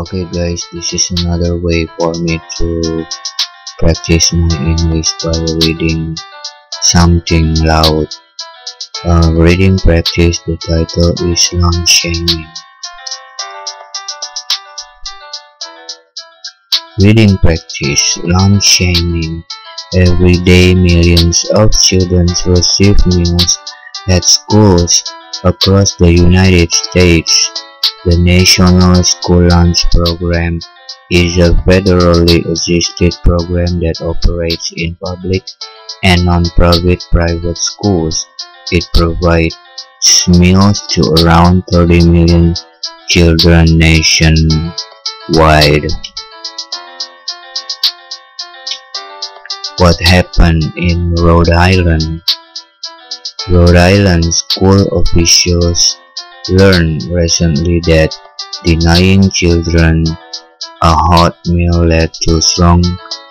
Okay guys, this is another way for me to practice my English by reading something loud. Reading practice, the title is Loan Shaming. Reading practice, loan shaming. Every day millions of students receive meals at schools across the United States. The National School Lunch Program is a federally assisted program that operates in public and non-profit private schools. It provides meals to around 30 million children nationwide. What happened in Rhode Island? Rhode Island school officials learned recently that denying children a hot meal led to strong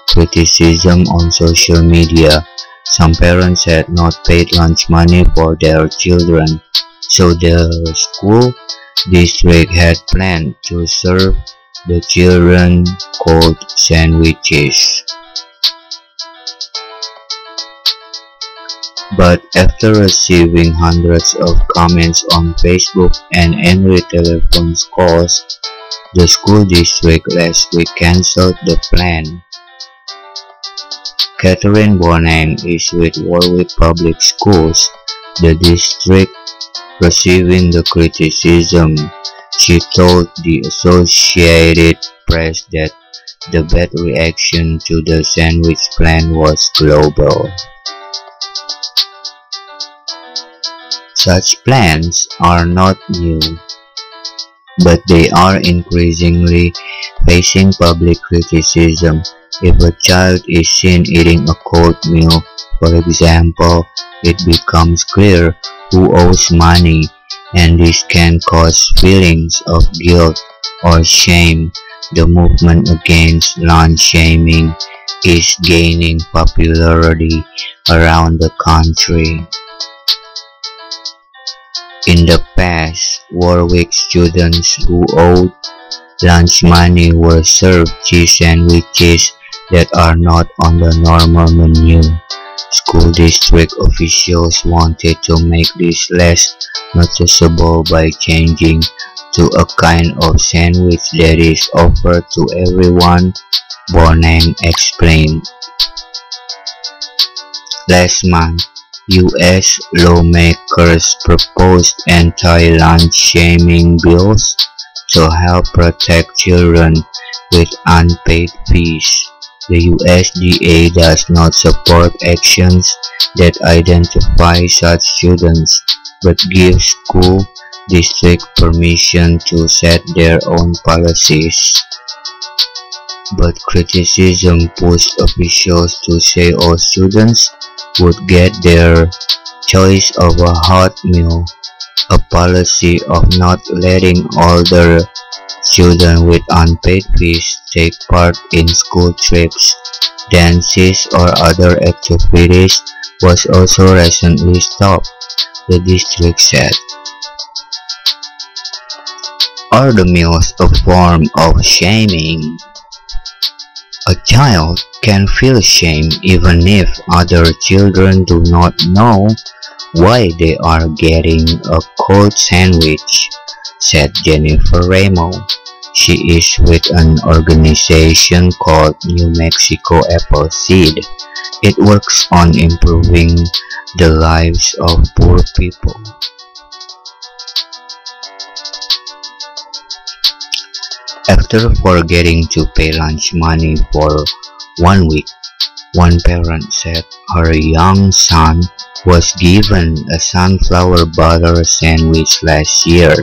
criticism on social media. Some parents had not paid lunch money for their children, so the school district had planned to serve the children cold sandwiches. But after receiving hundreds of comments on Facebook and angry telephone calls, the school district last week cancelled the plan. Catherine Bonin is with Warwick Public Schools, the district receiving the criticism. She told the Associated Press that the bad reaction to the sandwich plan was global. Such plans are not new, but they are increasingly facing public criticism. If a child is seen eating a cold meal, for example, it becomes clear who owes money, and this can cause feelings of guilt or shame. The movement against loan shaming is gaining popularity around the country. In the past, Warwick students who owed lunch money were served cheese sandwiches that are not on the normal menu. School district officials wanted to make this less noticeable by changing to a kind of sandwich that is offered to everyone, Bonin explained. Last month, U.S. lawmakers proposed anti-lunch shaming bills to help protect children with unpaid fees. The USDA does not support actions that identify such students, but gives school districts permission to set their own policies. But criticism pushed officials to say all students would get their choice of a hot meal. A policy of not letting older children with unpaid fees take part in school trips, dances, or other activities was also recently stopped, the district said. Are the meals a form of shaming? A child can feel shame even if other children do not know why they are getting a cold sandwich, said Jennifer Remo. She is with an organization called New Mexico Apple Seed. It works on improving the lives of poor people. After forgetting to pay lunch money for 1 week, one parent said her young son was given a sunflower butter sandwich last year.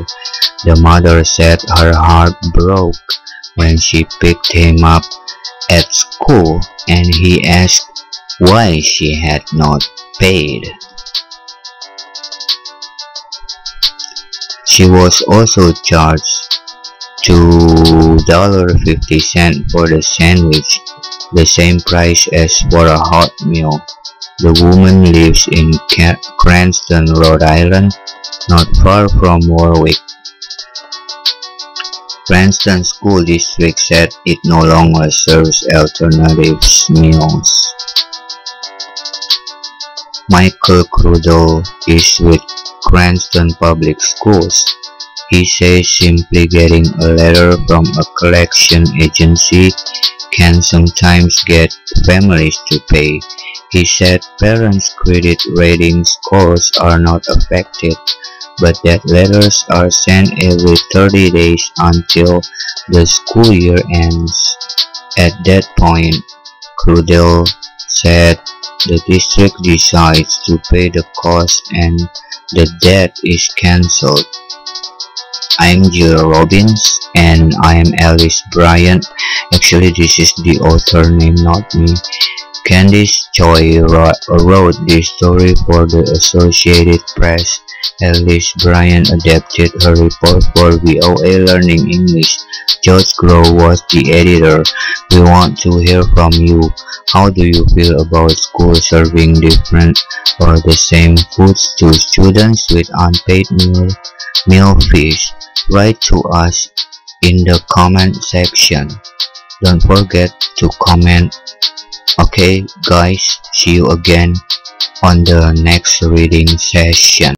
The mother said her heart broke when she picked him up at school and he asked why she had not paid. She was also charged $2.50 for the sandwich, the same price as for a hot meal. The woman lives in Cranston, Rhode Island, not far from Warwick. Cranston School District said it no longer serves alternative meals. Michael Crudele is with Cranston Public Schools. He says simply getting a letter from a collection agency can sometimes get families to pay. He said parents' credit rating scores are not affected, but that letters are sent every 30 days until the school year ends. At that point, Crudele said the district decides to pay the cost and the debt is cancelled. I'm Jill Robbins, and I'm Alice Bryant. Actually, this is the author name, not me. Candice Choi wrote this story for the Associated Press. Alice Bryant adapted her report for VOA Learning English. George Grove was the editor. We want to hear from you. How do you feel about schools serving different or the same foods to students with unpaid meal fees? Write to us in the comment section. Don't forget to comment. Okay guys, see you again on the next reading session.